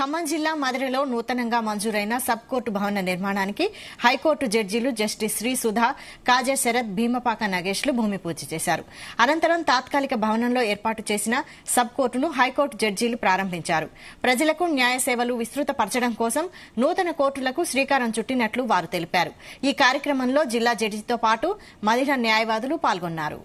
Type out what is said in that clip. ఖమ్మం జిల్లా మదిరిలో నూతనంగా మంజూరైన సబ్ కోర్టు భవన నిర్మాణానికి హైకోర్టు జడ్జీలు జస్టిస్ శ్రీ సుధా, కాజా శరత్, భీమపాక నాగేష్లు భూమి పూజ చేశారు. అనంతరం తాత్కాలిక భవనంలో ఏర్పాటు చేసిన సబ్ కోర్టును హైకోర్టు జడ్జీలు ప్రారంభించారు. ప్రజలకు న్యాయ సేవలు విస్తృతపరచడం కోసం నూతన కోర్టులకు శ్రీకారం చుట్టినట్లు వారు తెలిపారు. ఈ కార్యక్రమంలో జిల్లా జడ్జితో పాటు మదిర న్యాయవాదులు పాల్గొన్నారు.